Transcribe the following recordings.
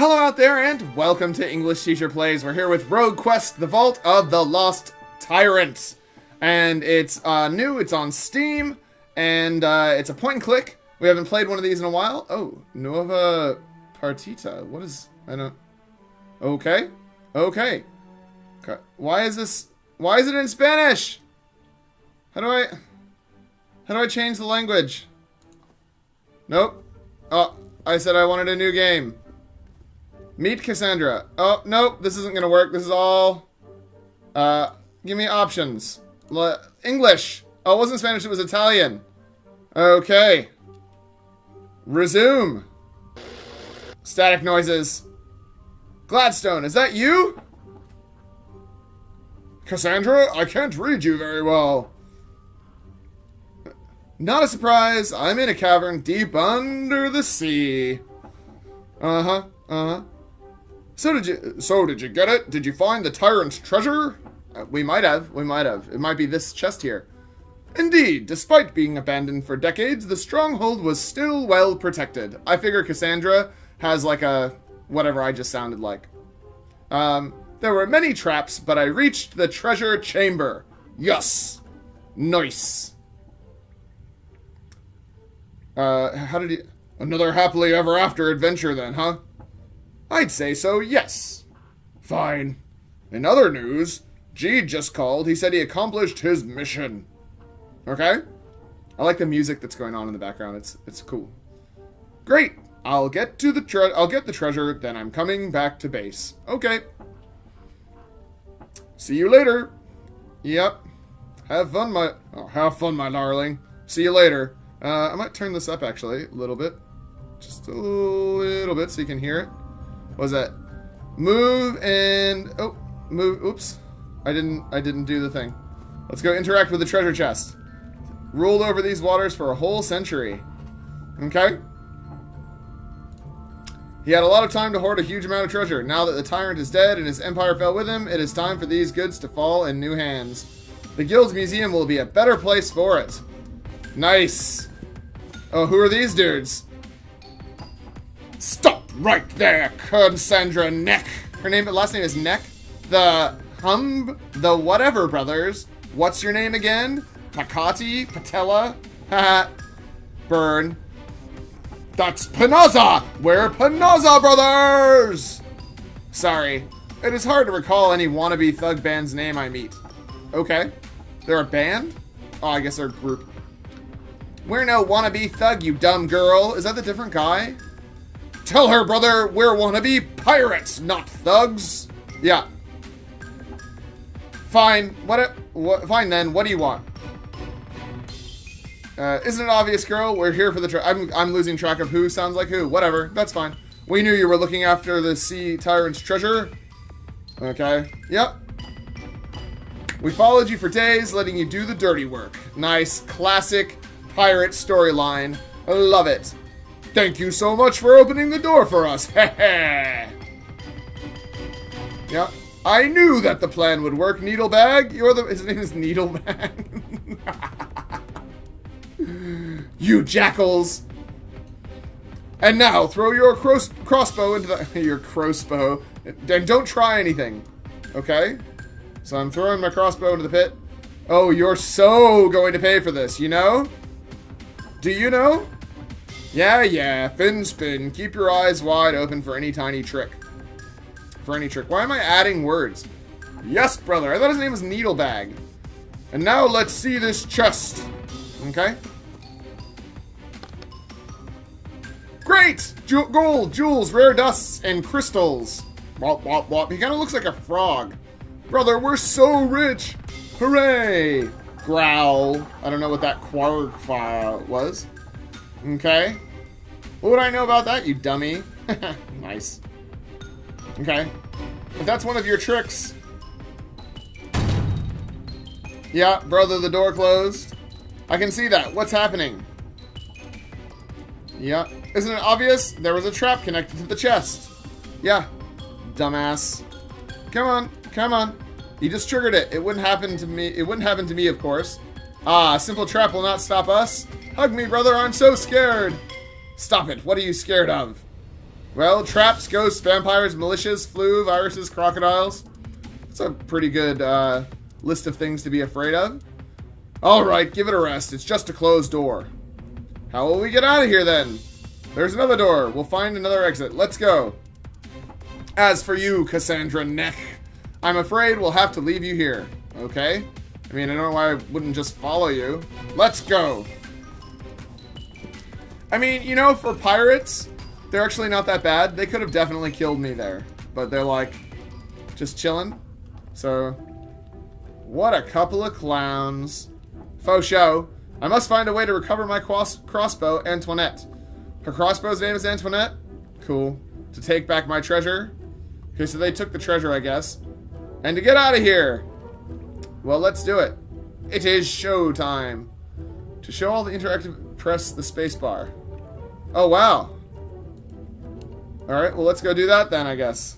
Hello out there, and welcome to English Teacher Plays. We're here with Rogue Quest, the Vault of the Lost Tyrant. And it's new, it's on Steam, and it's a point and click. We haven't played one of these in a while. Oh, Nueva Partita. What is... I don't... Okay. Okay. Okay. Why is this... Why is it in Spanish? How do I change the language? Nope. Oh, I said I wanted a new game. Meet Cassandra. Oh, nope, this isn't gonna work. This is all... give me options. English. Oh, it wasn't Spanish, it was Italian. Okay. Resume. Static noises. Gladstone, is that you? Cassandra, I can't read you very well. Not a surprise, I'm in a cavern deep under the sea. Uh-huh, uh-huh. So did you get it? Did you find the tyrant's treasure? We might have. It might be this chest here. Indeed, despite being abandoned for decades, the stronghold was still well protected. I figure Cassandra has like a... whatever I just sounded like. There were many traps, but I reached the treasure chamber. Yes. Nice. Another happily ever after adventure then, huh? I'd say so, yes. Fine. In other news, G just called. He said he accomplished his mission. Okay? I like the music that's going on in the background. It's cool. Great. I'll get the treasure, then I'm coming back to base. Okay. See you later. Yep. Have fun, my darling. See you later. I might turn this up actually a little bit. Just a little bit so you can hear it. What was that? Move and... Oh, move. Oops. I didn't do the thing. Let's go interact with the treasure chest. Ruled over these waters for a whole century. Okay. He had a lot of time to hoard a huge amount of treasure. Now that the tyrant is dead and his empire fell with him, it is time for these goods to fall in new hands. The guild's museum will be a better place for it. Nice. Oh, who are these dudes? Stop right there, Cassandra Neck. Her last name is Neck. The whatever brothers. What's your name again? Pakati, Patella. Haha. Burn. That's Pinoza! We're Pinoza brothers! Sorry. It is hard to recall any wannabe thug band's name I meet. Okay. They're a band? Oh, I guess they're a group. We're no wannabe thug, you dumb girl. Is that the different guy? Tell her, brother, we're wannabe pirates, not thugs. Yeah. Fine. Fine then. What do you want? Isn't it obvious, girl? We're here for the I'm losing track of who sounds like who. Whatever. That's fine. We knew you were looking after the Sea Tyrant's treasure. Okay. Yep. We followed you for days, letting you do the dirty work. Nice. Classic pirate storyline. I love it. Thank you so much for opening the door for us. Heh. Yep. I knew that the plan would work, Needlebag. His name is Needlebag. You jackals! And now, throw your crossbow into the... your crossbow. And don't try anything. Okay? So I'm throwing my crossbow into the pit. Oh, you're so going to pay for this, you know? Do you know? Yeah, yeah. Fin spin. Keep your eyes wide open for any tiny trick. For any trick. Why am I adding words? Yes, brother. I thought his name was Needlebag. And now let's see this chest. Okay? Great! Gold, jewels, rare dusts, and crystals. Wop, wop, wop. He kind of looks like a frog. Brother, we're so rich! Hooray! Growl. I don't know what that quark was. Okay. What would I know about that, you dummy? Nice. Okay. If that's one of your tricks... Yeah, brother, the door closed. I can see that. What's happening? Yeah. Isn't it obvious? There was a trap connected to the chest. Yeah. Dumbass. Come on. Come on. You just triggered it. It wouldn't happen to me. It wouldn't happen to me, of course. Ah, a simple trap will not stop us. Hug me, brother. I'm so scared. Stop it. What are you scared of? Well, traps, ghosts, vampires, militias, flu, viruses, crocodiles. That's a pretty good list of things to be afraid of. Alright, give it a rest. It's just a closed door. How will we get out of here then? There's another door. We'll find another exit. Let's go. As for you, Cassandra Neck, I'm afraid we'll have to leave you here. Okay? I mean, I don't know why I wouldn't just follow you. Let's go. I mean, you know, for pirates, they're actually not that bad. They could have definitely killed me there. But they're like, just chilling. So, what a couple of clowns. Faux show. I must find a way to recover my crossbow, Antoinette. Her crossbow's name is Antoinette? Cool. To take back my treasure? Okay, so they took the treasure, I guess. And to get out of here! Well, let's do it. It is show time. To show all the interactive, press the spacebar. Oh, wow. Alright, well, let's go do that then, I guess.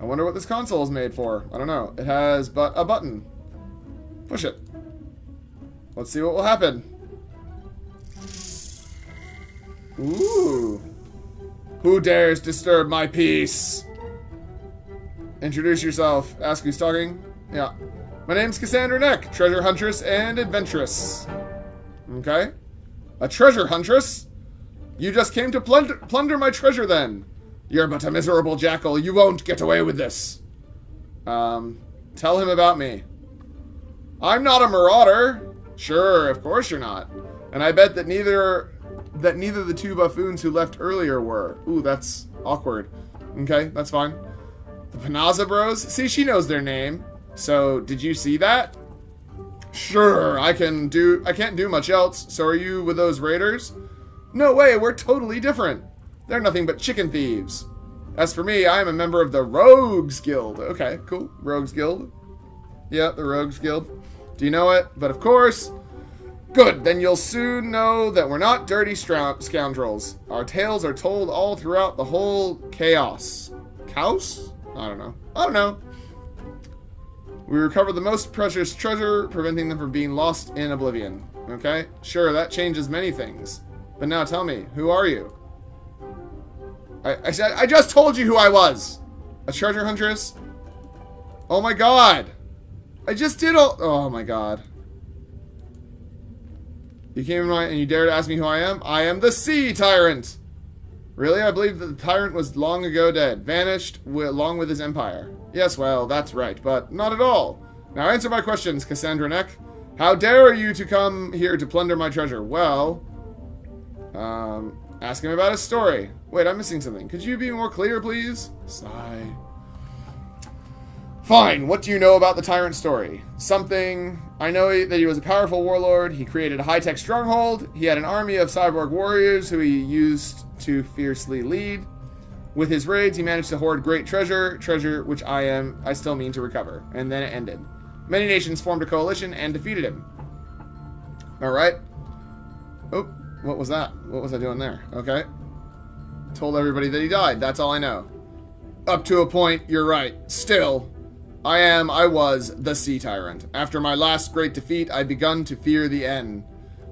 I wonder what this console is made for. I don't know. It has but a button. Push it. Let's see what will happen. Ooh. Who dares disturb my peace? Introduce yourself. Ask who's talking. Yeah. My name's Cassandra Neck, treasure huntress and adventuress. Okay. A treasure huntress? You just came to plunder my treasure then. You're but a miserable jackal. You won't get away with this. Tell him about me. I'm not a marauder. Sure, of course you're not. And I bet that neither the two buffoons who left earlier were. Ooh, that's awkward. Okay, that's fine. The Pinoza bros? See, she knows their name. So, did you see that? Sure, I can't do much else. So are you with those raiders? No way, we're totally different. They're nothing but chicken thieves. As for me, I am a member of the Rogues Guild. Okay, cool. Rogues Guild. Yeah, the Rogues Guild. Do you know it? But of course. Good, then you'll soon know that we're not dirty scoundrels. Our tales are told all throughout the whole chaos. Chaos? I don't know. I don't know. We recover the most precious treasure, preventing them from being lost in oblivion. Okay? Sure, that changes many things. But now tell me, who are you? I said, I just told you who I was! A treasure huntress? Oh my god! I just did all- oh my god. You came in my and you dared ask me who I am? I am the Sea Tyrant! Really? I believe that the Tyrant was long ago dead. Vanished along with his empire. Yes, well, that's right, but not at all. Now answer my questions, Cassandra Neck. How dare you to come here to plunder my treasure? Well... ask him about his story. Wait, I'm missing something. Could you be more clear, please? Sigh. Fine, what do you know about the Tyrant story? Something. I know that he was a powerful warlord, he created a high-tech stronghold, he had an army of cyborg warriors who he used to fiercely lead. With his raids, he managed to hoard great treasure which I still mean to recover. And then it ended. Many nations formed a coalition and defeated him. Alright. Oh, what was that? What was I doing there? Okay. Told everybody that he died, that's all I know. Up to a point, you're right. Still... I was the Sea Tyrant. After my last great defeat, I begun to fear the end.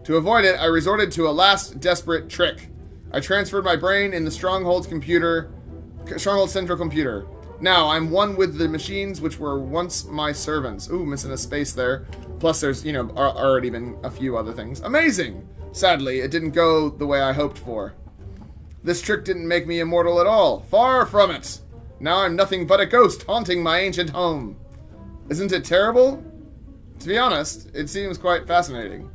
To avoid it, I resorted to a last desperate trick. I transferred my brain in the Stronghold Central Computer. Now, I'm one with the machines which were once my servants. Ooh, missing a space there. Plus there's, you know, already been a few other things. Amazing! Sadly, it didn't go the way I hoped for. This trick didn't make me immortal at all. Far from it! Now I'm nothing but a ghost haunting my ancient home. Isn't it terrible? To be honest, it seems quite fascinating.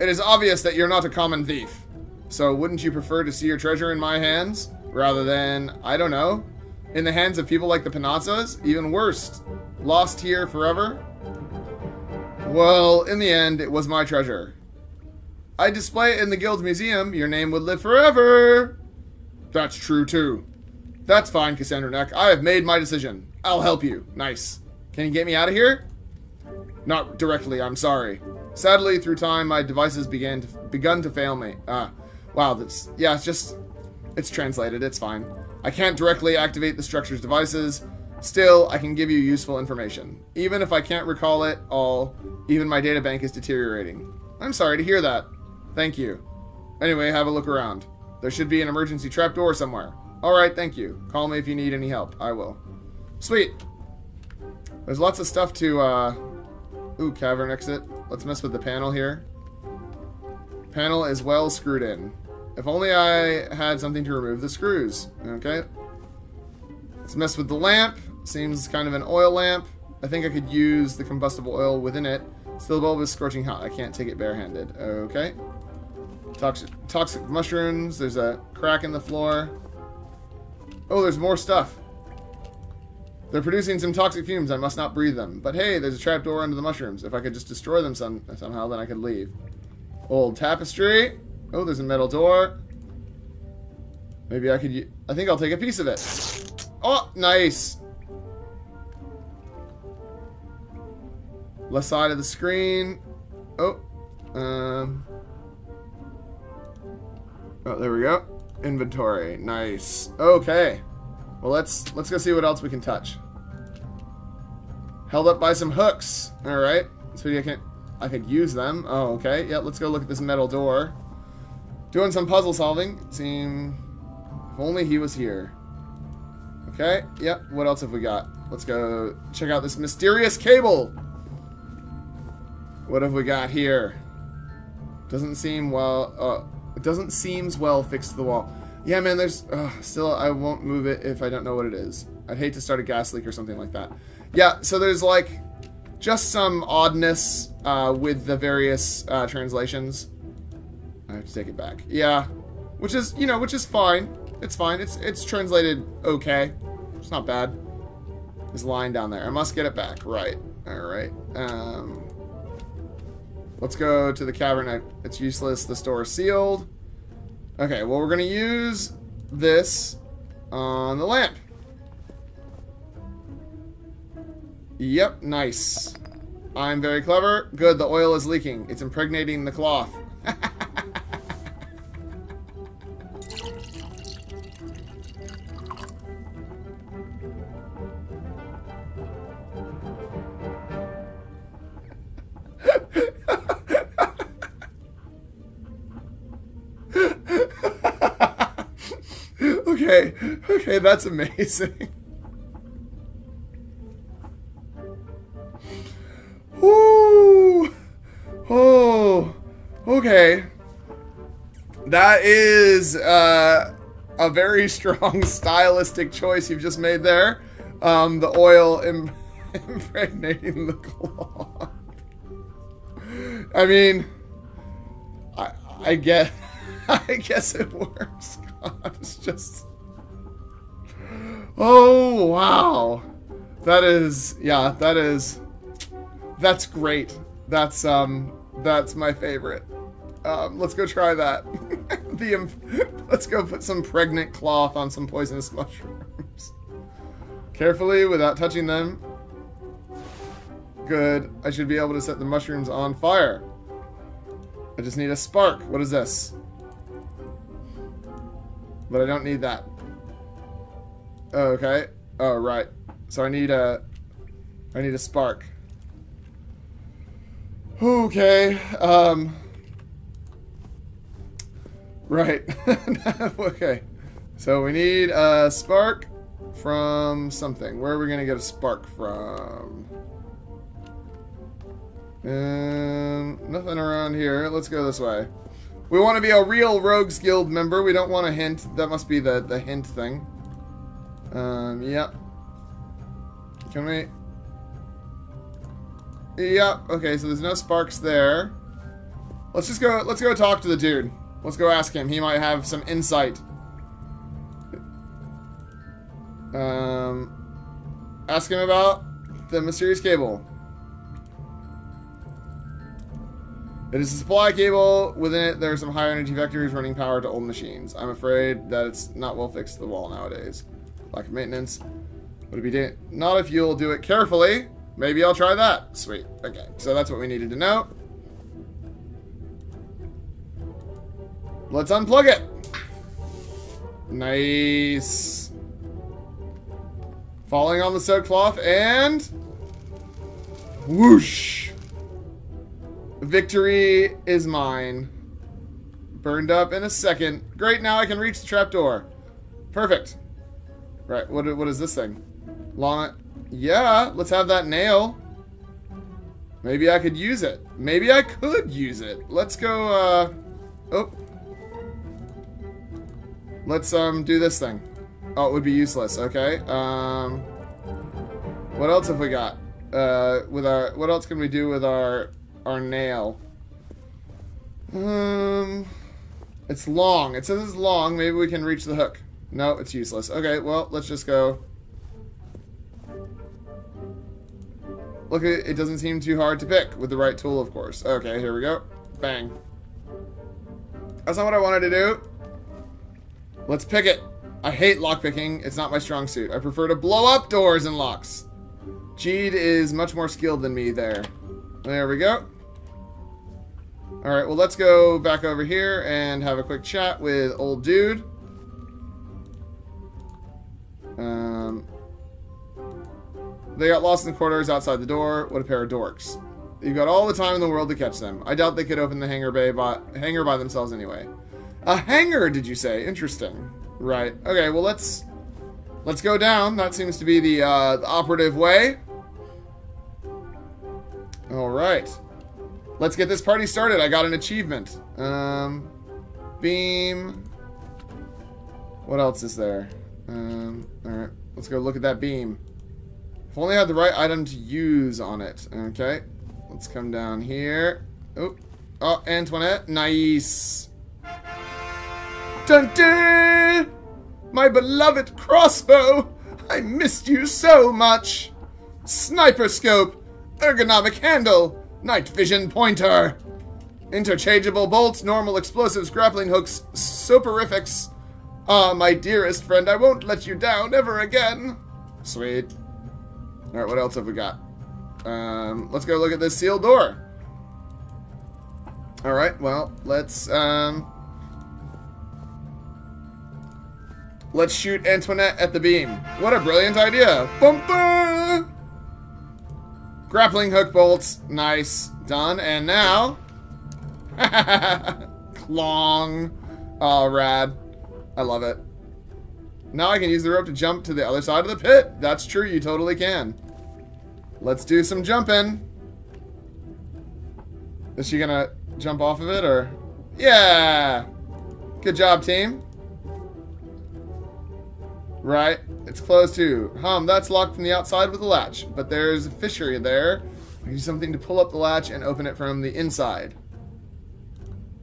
It is obvious that you're not a common thief. So wouldn't you prefer to see your treasure in my hands? Rather than, I don't know, in the hands of people like the Pinozas? Even worse, lost here forever? Well, in the end, it was my treasure. I display it in the guild's museum. Your name would live forever. That's true too. That's fine, Cassandra Neck. I have made my decision. I'll help you. Nice. Can you get me out of here? Not directly, I'm sorry. Sadly, through time, my devices begun to fail me. Wow, that's... yeah, it's just... it's translated, it's fine. I can't directly activate the structure's devices. Still, I can give you useful information. Even if I can't recall it all, even my data bank is deteriorating. I'm sorry to hear that. Thank you. Anyway, have a look around. There should be an emergency trapdoor somewhere. Alright, thank you. Call me if you need any help. I will. Sweet. There's lots of stuff to, Ooh, cavern exit. Let's mess with the panel here. Panel is well screwed in. If only I had something to remove the screws. Okay. Let's mess with the lamp. Seems kind of an oil lamp. I think I could use the combustible oil within it. Still, the bulb is scorching hot. I can't take it barehanded. Okay. Toxic mushrooms. There's a crack in the floor. Oh, there's more stuff. They're producing some toxic fumes. I must not breathe them. But hey, there's a trapdoor under the mushrooms. If I could just destroy them somehow, then I could leave. Old tapestry. Oh, there's a metal door. Maybe I could... I think I'll take a piece of it. Oh, nice. Left side of the screen. Oh. Oh, there we go. Inventory. Nice. Okay. Well, let's go see what else we can touch. Held up by some hooks. Alright. So I could use them. Oh, okay. Yeah, let's go look at this metal door. Doing some puzzle solving. If only he was here. Okay. Yep. What else have we got? Let's go check out this mysterious cable. What have we got here? Doesn't seem well... it doesn't seem well fixed to the wall. Yeah, man, there's... still, I won't move it if I don't know what it is. I'd hate to start a gas leak or something like that. Yeah, so there's, like, just some oddness with the various translations. I have to take it back. Yeah. Which is, you know, which is fine. It's fine. It's translated okay. It's not bad. There's a line down there. I must get it back. Right. Alright. Let's go to the cavern. It's useless. The door is sealed. Okay, well, we're going to use this on the lamp. Yep, nice. I'm very clever. Good, the oil is leaking. It's impregnating the cloth. Okay, that's amazing. Woo! Oh, okay. That is a very strong stylistic choice you've just made there. The oil impregnating the cloth. I mean, I guess it works. God, it's just... Oh, wow. That is, yeah, that's great. That's my favorite. Let's go try that. Let's go put some pregnant cloth on some poisonous mushrooms. Carefully, without touching them. Good. I should be able to set the mushrooms on fire. I just need a spark. What is this? But I don't need that. Okay. Oh, right. So I need a spark. Okay. Right. Okay. So we need a spark from something. Where are we going to get a spark from? Nothing around here. Let's go this way. We want to be a real Rogues Guild member. We don't want a hint. That must be the hint thing. Yep. Can we... Yep, okay, so there's no sparks there. Let's go talk to the dude. Let's go ask him. He might have some insight. Ask him about the mysterious cable. It is a supply cable. Within it, there are some higher energy vectors running power to old machines. I'm afraid that it's not well fixed to the wall nowadays. Lack of maintenance. Would it be not if you'll do it carefully? Maybe I'll try that. Sweet. Okay, so that's what we needed to know. Let's unplug it. Nice. Falling on the soaked cloth and whoosh. Victory is mine. Burned up in a second. Great, now I can reach the trapdoor. Perfect. Right, what is this thing? Long... Yeah, let's have that nail. Maybe I could use it. Maybe I could use it. Let's go, Oh. Let's, do this thing. Oh, it would be useless. Okay, What else have we got? With our... What else can we do with our nail? It's long. It says it's long. Maybe we can reach the hook. No, it's useless. Okay, well, let's just go. Look, it doesn't seem too hard to pick with the right tool, of course. Okay, here we go. Bang. That's not what I wanted to do. Let's pick it. I hate lockpicking. It's not my strong suit. I prefer to blow up doors and locks. Jeed is much more skilled than me there. There we go. Alright, well, let's go back over here and have a quick chat with old dude. They got lost in the corridors outside the door. What a pair of dorks. You've got all the time in the world to catch them. I doubt they could open the hangar bay by themselves anyway. A hangar, did you say? Interesting. Right. Okay, well, let's go down. That seems to be the operative way. Alright. Let's get this party started. I got an achievement. Beam. What else is there? Alright. Let's go look at that beam. If only I had the right item to use on it. Okay. Let's come down here. Oh. Oh, Antoinette. Nice. Dun dun! My beloved crossbow! I missed you so much! Sniper scope! Ergonomic handle! Night vision pointer! Interchangeable bolts, normal explosives, grappling hooks, soporifics. Ah, my dearest friend, I won't let you down ever again. Sweet. Alright, what else have we got? Let's go look at this sealed door. Alright, well, let's shoot Antoinette at the beam. What a brilliant idea! Bum bum! Grappling hook bolts. Nice. Done. And now... Clong. Oh, rad. I love it. Now I can use the rope to jump to the other side of the pit. That's true. You totally can. Let's do some jumping. Is she gonna jump off of it, or... Yeah! Good job, team. Right. It's closed too. That's locked from the outside with a latch, but there's a fishery there. I can do something to pull up the latch and open it from the inside.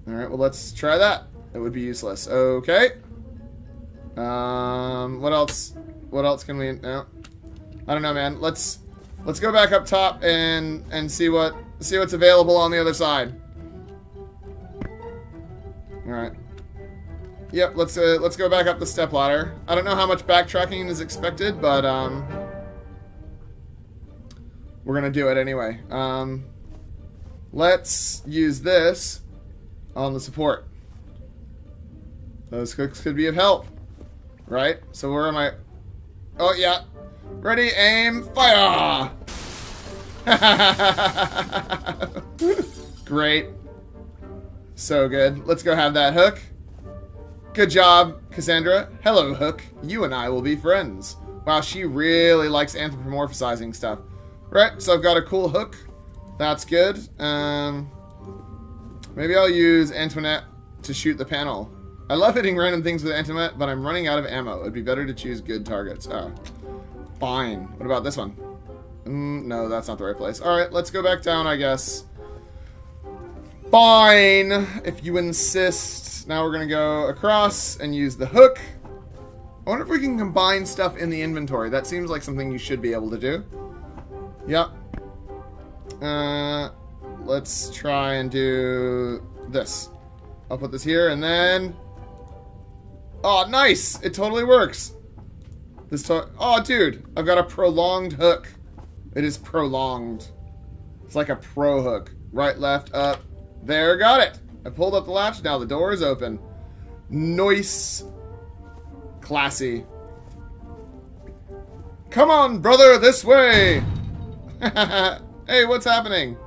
Alright, well, let's try that. It would be useless. Okay. What else? What else can we... No. I don't know, man. Let's go back up top and see what's available on the other side. Alright. Yep, let's go back up the stepladder. I don't know how much backtracking is expected, but we're gonna do it anyway. Let's use this on the support. Those hooks could be of help, right? So where am I? Oh yeah, ready, aim, fire! Great, so good. Let's go have that hook. Good job, Cassandra. Hello, Hook. You and I will be friends. Wow, she really likes anthropomorphizing stuff. Right, so I've got a cool hook. That's good. Maybe I'll use Antoinette to shoot the panel. I love hitting random things with Antoinette, but I'm running out of ammo. It'd be better to choose good targets. Oh, fine. What about this one? No, that's not the right place. All right, let's go back down, I guess. Fine, if you insist. Now we're gonna go across and use the hook. I wonder if we can combine stuff in the inventory. That seems like something you should be able to do. Yep. Let's try and do this. I'll put this here and then... Oh, nice! It totally works! Oh, dude! I've got a prolonged hook. It is prolonged. It's like a pro hook. Right, left, up. There, got it. I pulled up the latch. Now the door is open. Nice. Classy. Come on, brother, this way. Hey, what's happening?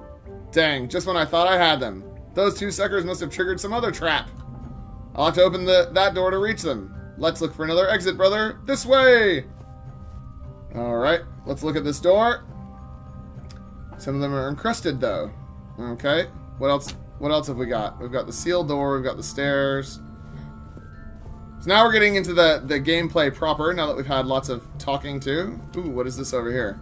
Dang, just when I thought I had them. Those two suckers must have triggered some other trap. I'll have to open that door to reach them. Let's look for another exit, brother. This way! Alright, let's look at this door. Some of them are encrusted, though. Okay, what else? What else have we got? We've got the sealed door, we've got the stairs. So now we're getting into the gameplay proper, now that we've had lots of talking to. Ooh, what is this over here?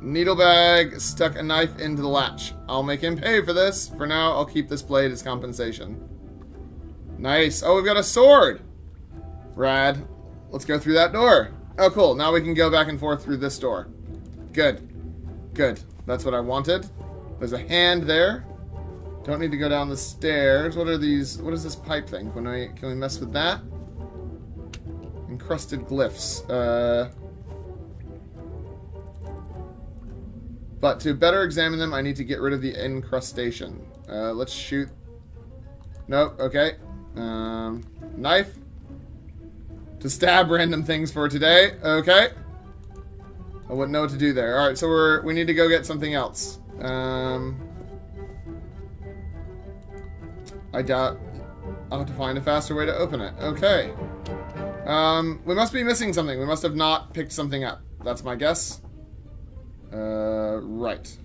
Needlebag stuck a knife into the latch. I'll make him pay for this. For now, I'll keep this blade as compensation. Nice. Oh, we've got a sword. Rad. Let's go through that door. Oh, cool. Now we can go back and forth through this door. Good. Good. That's what I wanted. There's a hand there. Don't need to go down the stairs. What are these? What is this pipe thing? Can we mess with that? Encrusted glyphs. But to better examine them, I need to get rid of the encrustation. Let's shoot. Nope, okay. Knife. To stab random things for today. Okay. I wouldn't know what to do there. Alright, so we need to go get something else. I doubt I'll have to find a faster way to open it. Okay. We must be missing something. We must have not picked something up. That's my guess. Right.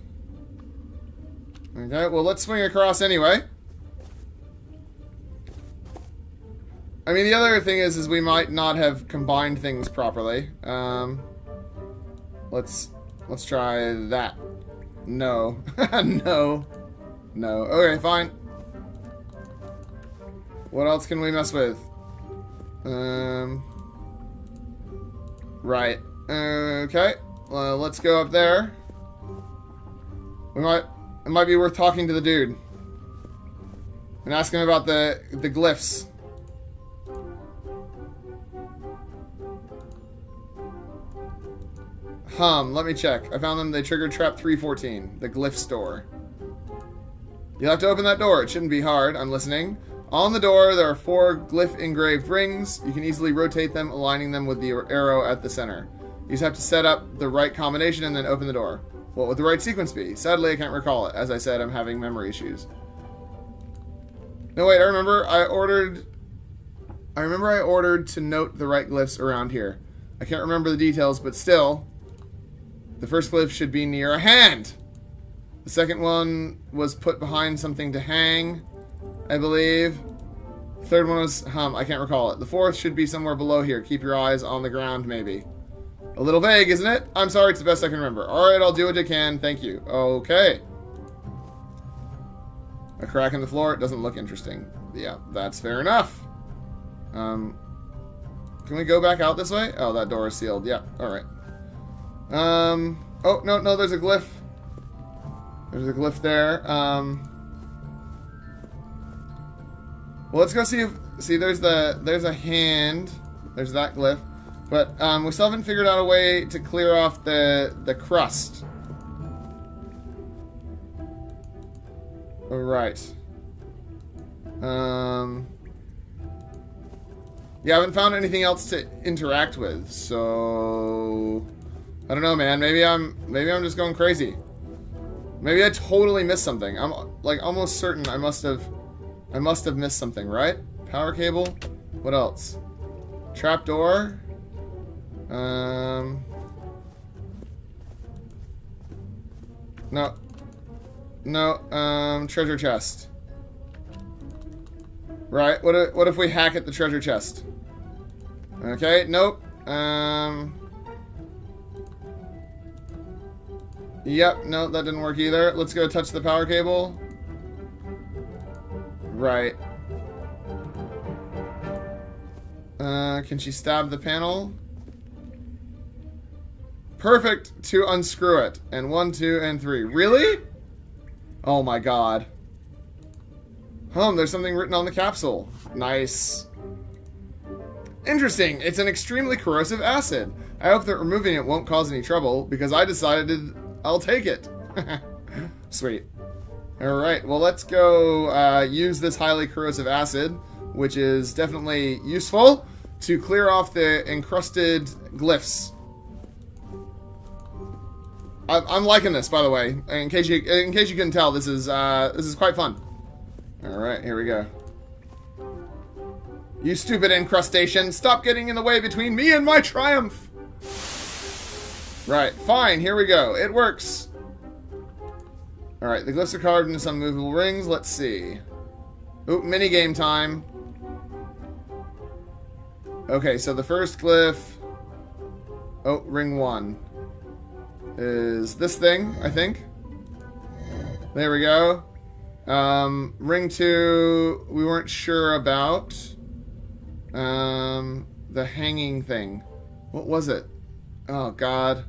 Okay, well, let's swing across anyway. I mean, the other thing is we might not have combined things properly. Let's try that. No. No. No. Okay, fine. What else can we mess with? Right. Okay. Let's go up there. It might be worth talking to the dude and ask him about the glyphs. Let me check. I found them. They triggered trap 314, the glyph store. You'll have to open that door. It shouldn't be hard. I'm listening. On the door, there are 4 glyph engraved rings. You can easily rotate them, aligning them with the arrow at the center. You just have to set up the right combination and then open the door. What would the right sequence be? Sadly, I can't recall it. As I said, I'm having memory issues. No, wait, I remember. I ordered to note the right glyphs around here. I can't remember the details, but still, the first glyph should be near a hand. The second one was put behind something to hang, I believe. The third one was, I can't recall it. The fourth should be somewhere below here. Keep your eyes on the ground, maybe. A little vague, isn't it? I'm sorry, it's the best I can remember. Alright, I'll do what I can. Thank you. Okay. A crack in the floor? It doesn't look interesting. Yeah, that's fair enough. Can we go back out this way? Oh, that door is sealed. Yeah, alright. Oh, no, there's a glyph. There's a glyph there. Well, let's go see if... See, there's a hand. There's that glyph. But we still haven't figured out a way to clear off the crust. All right. Yeah, I haven't found anything else to interact with, so I don't know, man. Maybe I'm just going crazy. Maybe I totally missed something. I'm like almost certain I must have missed something, right? Power cable. What else? Trap door. No, treasure chest. Right, what if we hack at the treasure chest? Okay, nope. Yep, no, that didn't work either. Let's go touch the power cable. Right. Can she stab the panel? Perfect to unscrew it. And 1, 2, and 3. Really? Oh my god. There's something written on the capsule. Nice. Interesting. It's an extremely corrosive acid. I hope that removing it won't cause any trouble, because I decided I'll take it. Sweet. Alright, well let's go use this highly corrosive acid, which is definitely useful, to clear off the encrusted glyphs. I'm liking this, by the way. In case you couldn't tell, this is quite fun. Alright, here we go. You stupid incrustation! Stop getting in the way between me and my triumph! Right, fine, here we go. It works! Alright, the glyphs are carved into some movable rings. Let's see. Oop, minigame time. Okay, so the first glyph... Oh, ring one. Is this thing, I think. There we go. Ring two, we weren't sure about. The hanging thing. What was it? Oh, God.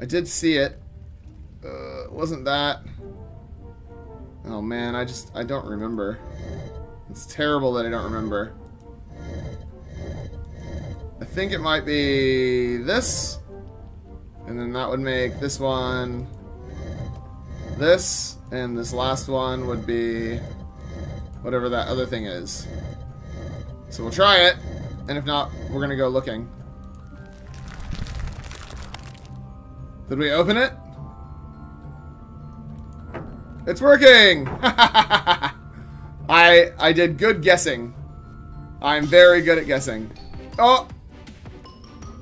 I did see it. Wasn't that... Oh, man, I don't remember. It's terrible that I don't remember. I think it might be this. And then that would make this one... This. And this last one would be... Whatever that other thing is. So we'll try it. And if not, we're gonna go looking. Did we open it? It's working! I did good guessing. I'm very good at guessing. Oh!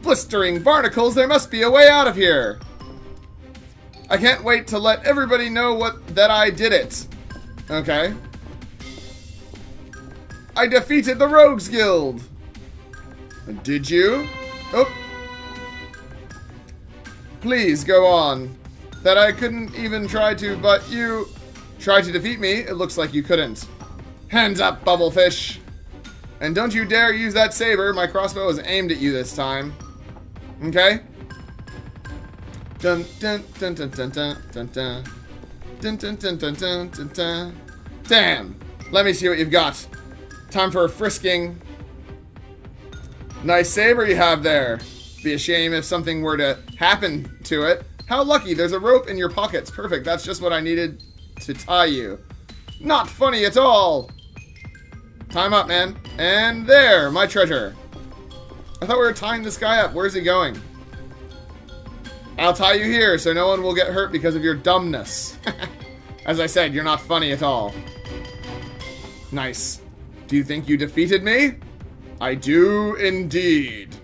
Blistering barnacles, there must be a way out of here! I can't wait to let everybody know that I did it. Okay. I defeated the Rogues Guild! Did you? Oh! Please, go on. That I couldn't even try to, but you tried to defeat me. It looks like you couldn't. Hands up, Bubblefish. And don't you dare use that saber. My crossbow is aimed at you this time. Okay? Dun dun dun dun dun dun dun dun dun dun dun dun dun dun dun. Damn! Let me see what you've got. Time for a frisking. Nice saber you have there. Be a shame if something were to happen to it. How lucky, there's a rope in your pockets. Perfect, that's just what I needed to tie you. Not funny at all! Time up, man. And there, my treasure. I thought we were tying this guy up. Where's he going? I'll tie you here so no one will get hurt because of your dumbness. As I said, you're not funny at all. Nice. Do you think you defeated me? I do indeed.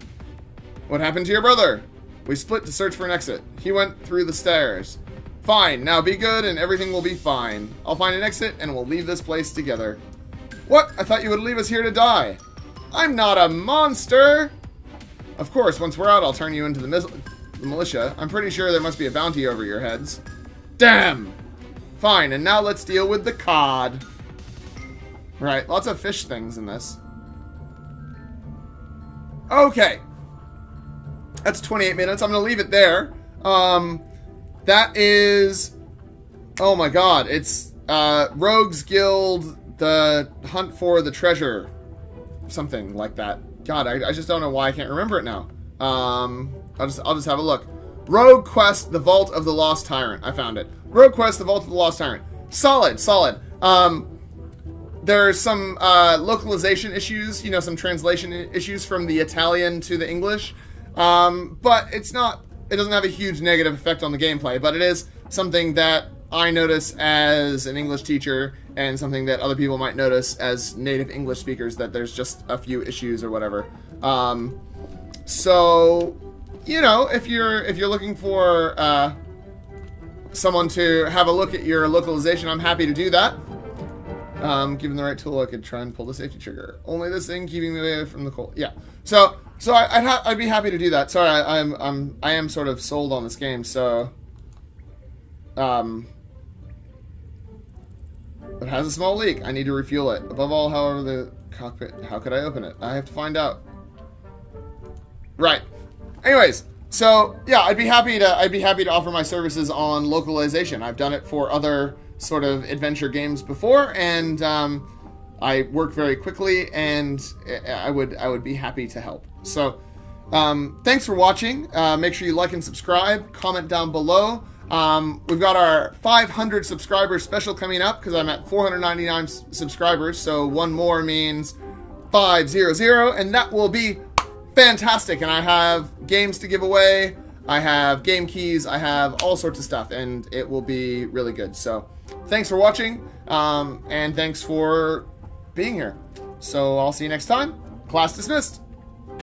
What happened to your brother? We split to search for an exit. He went through the stairs. Fine, now be good and everything will be fine. I'll find an exit and we'll leave this place together. What? I thought you would leave us here to die. I'm not a monster! Of course, once we're out, I'll turn you into the militia. I'm pretty sure there must be a bounty over your heads. Damn! Fine, and now let's deal with the cod. Right, lots of fish things in this. Okay. That's 28 minutes. I'm going to leave it there. That is... Oh my god. It's Rogues Guild, the hunt for the treasure. Something like that. God, I just don't know why I can't remember it now. I'll just have a look. Rogue Quest, the Vault of the Lost Tyrant. I found it. Rogue Quest, the Vault of the Lost Tyrant. Solid, solid. There's some localization issues, you know, some translation issues from the Italian to the English. But it doesn't have a huge negative effect on the gameplay, but it is something that I notice as an English teacher and something that other people might notice as native English speakers, that there's just a few issues or whatever. So, you know, if you're looking for, someone to have a look at your localization, I'm happy to do that. Given the right tool, I could try and pull the safety trigger. Only this thing keeping me away from the cold. Yeah. So I'd be happy to do that. Sorry, I am sort of sold on this game. So, it has a small leak. I need to refuel it. Above all, however, the cockpit. How could I open it? I have to find out. Right. Anyways, so yeah, I'd be happy to offer my services on localization. I've done it for other sort of adventure games before, and I work very quickly, and I would be happy to help. So, thanks for watching. Make sure you like and subscribe. Comment down below. We've got our 500 subscriber special coming up because I'm at 499 subscribers. So one more means 500, and that will be fantastic. And I have games to give away. I have game keys. I have all sorts of stuff, and it will be really good. So, thanks for watching. And thanks for being here. So I'll see you next time. Class dismissed.